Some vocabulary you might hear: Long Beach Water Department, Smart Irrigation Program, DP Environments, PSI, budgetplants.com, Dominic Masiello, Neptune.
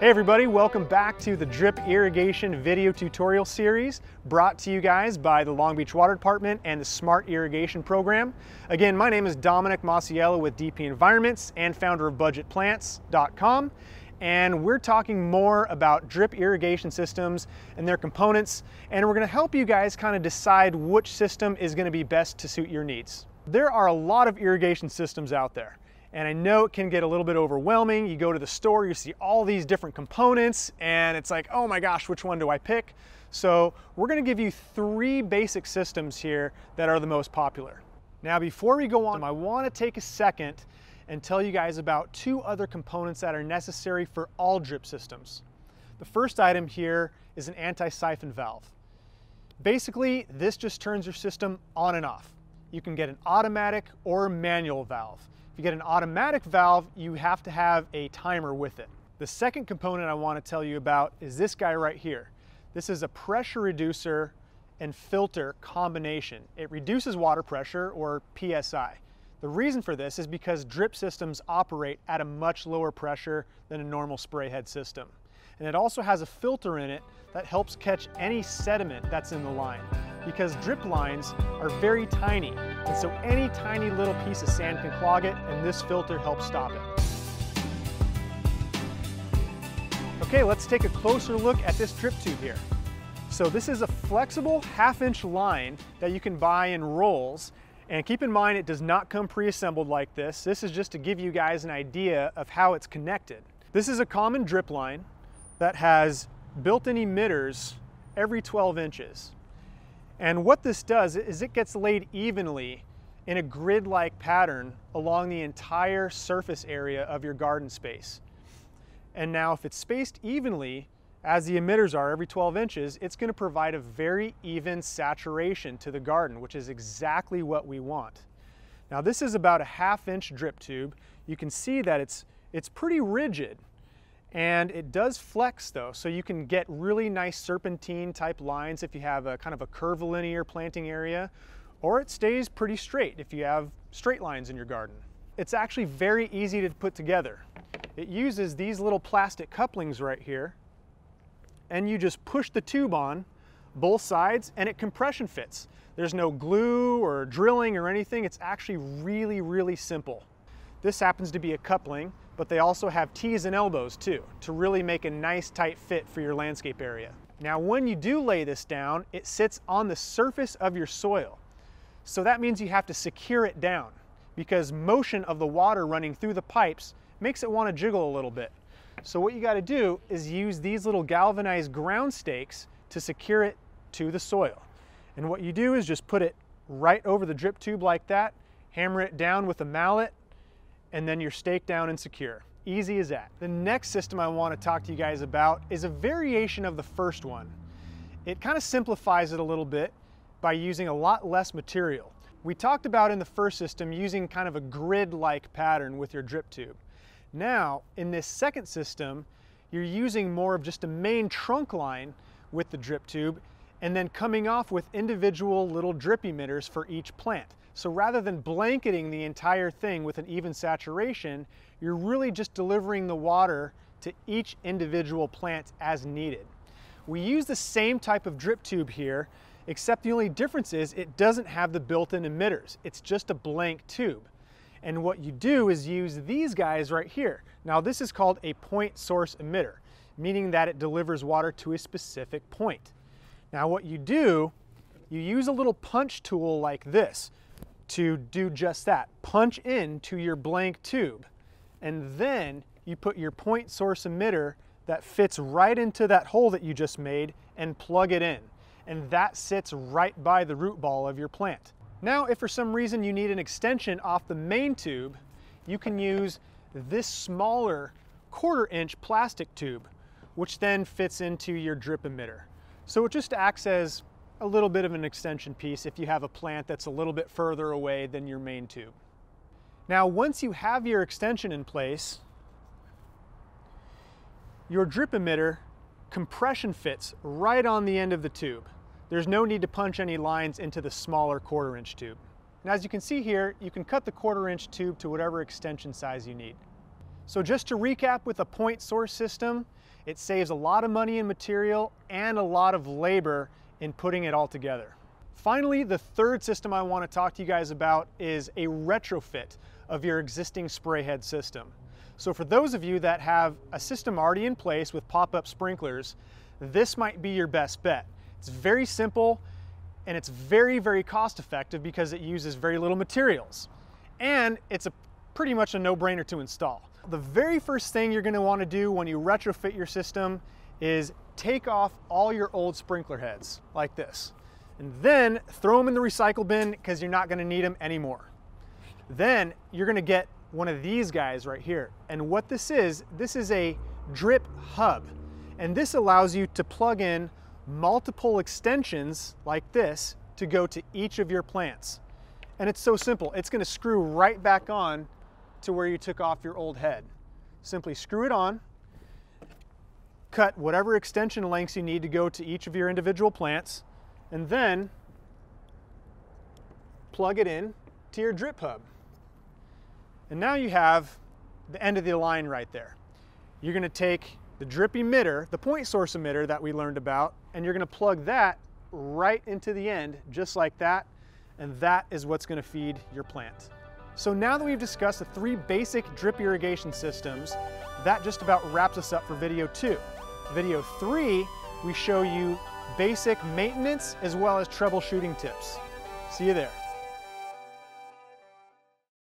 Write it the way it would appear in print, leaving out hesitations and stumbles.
Hey everybody, welcome back to the drip irrigation video tutorial series brought to you guys by the Long Beach Water Department and the Smart Irrigation Program. Again, my name is Dominic Masiello with DP Environments and founder of budgetplants.com. And we're talking more about drip irrigation systems and their components. And we're gonna help you guys kind of decide which system is gonna be best to suit your needs. There are a lot of irrigation systems out there. And I know it can get a little bit overwhelming. You go to the store, you see all these different components, and it's like, oh my gosh, which one do I pick? So we're gonna give you three basic systems here that are the most popular. Now, before we go on, I wanna take a second and tell you guys about two other components that are necessary for all drip systems. The first item here is an anti-siphon valve. Basically, this just turns your system on and off. You can get an automatic or manual valve. If you get an automatic valve, you have to have a timer with it. The second component I want to tell you about is this guy right here. This is a pressure reducer and filter combination. It reduces water pressure, or PSI. The reason for this is because drip systems operate at a much lower pressure than a normal spray head system. And it also has a filter in it that helps catch any sediment that's in the line, because drip lines are very tiny, and so any tiny little piece of sand can clog it, and this filter helps stop it. Okay, let's take a closer look at this drip tube here. So this is a flexible 1/2-inch line that you can buy in rolls, and keep in mind it does not come pre-assembled like this. This is just to give you guys an idea of how it's connected. This is a common drip line that has built-in emitters every 12 inches. And what this does is it gets laid evenly in a grid-like pattern along the entire surface area of your garden space. And now if it's spaced evenly, as the emitters are every 12 inches, it's gonna provide a very even saturation to the garden, which is exactly what we want. Now this is about a 1/2-inch drip tube. You can see that it's pretty rigid, and it does flex though, so you can get really nice serpentine type lines if you have a kind of a curvilinear planting area, or it stays pretty straight if you have straight lines in your garden. It's actually very easy to put together. It uses these little plastic couplings right here, and you just push the tube on both sides and it compression fits. There's no glue or drilling or anything. It's actually really, really simple. This happens to be a coupling, but they also have T's and elbows too, to really make a nice tight fit for your landscape area. Now when you do lay this down, it sits on the surface of your soil. So that means you have to secure it down, because motion of the water running through the pipes makes it want to jiggle a little bit. So what you got to do is use these little galvanized ground stakes to secure it to the soil. And what you do is just put it right over the drip tube like that, hammer it down with a mallet, and then you're staked down and secure. Easy as that. The next system I want to talk to you guys about is a variation of the first one. It kind of simplifies it a little bit by using a lot less material. We talked about in the first system using kind of a grid-like pattern with your drip tube. Now, in this second system, you're using more of just a main trunk line with the drip tube, and then coming off with individual little drip emitters for each plant. So rather than blanketing the entire thing with an even saturation, you're really just delivering the water to each individual plant as needed. We use the same type of drip tube here, except the only difference is it doesn't have the built-in emitters. It's just a blank tube. And what you do is use these guys right here. Now this is called a point source emitter, meaning that it delivers water to a specific point. Now what you do, you use a little punch tool like this to do just that. Punch into your blank tube, and then you put your point source emitter that fits right into that hole that you just made and plug it in. And that sits right by the root ball of your plant. Now, if for some reason you need an extension off the main tube, you can use this smaller 1/4-inch plastic tube, which then fits into your drip emitter. So it just acts as a little bit of an extension piece if you have a plant that's a little bit further away than your main tube. Now, once you have your extension in place, your drip emitter compression fits right on the end of the tube. There's no need to punch any lines into the smaller 1/4-inch tube. And as you can see here, you can cut the 1/4-inch tube to whatever extension size you need. So just to recap with a point source system, It saves a lot of money in material and a lot of labor in putting it all together. Finally, the third system I want to talk to you guys about is a retrofit of your existing spray head system. So for those of you that have a system already in place with pop-up sprinklers, this might be your best bet. It's very simple and it's very, very cost effective because it uses very little materials. And it's pretty much a no-brainer to install. The very first thing you're going to want to do when you retrofit your system is take off all your old sprinkler heads like this. And then throw them in the recycle bin because you're not going to need them anymore. Then you're going to get one of these guys right here. And what this is a drip hub. And this allows you to plug in multiple extensions like this to go to each of your plants. And it's so simple. It's going to screw right back on to where you took off your old head. Simply screw it on, cut whatever extension lengths you need to go to each of your individual plants, and then plug it in to your drip hub. And now you have the end of the line right there. You're going to take the drip emitter, the point source emitter that we learned about, and you're going to plug that right into the end just like that, and that is what's going to feed your plant. So now that we've discussed the three basic drip irrigation systems, that just about wraps us up for video 2. Video 3, we show you basic maintenance as well as troubleshooting tips. See you there.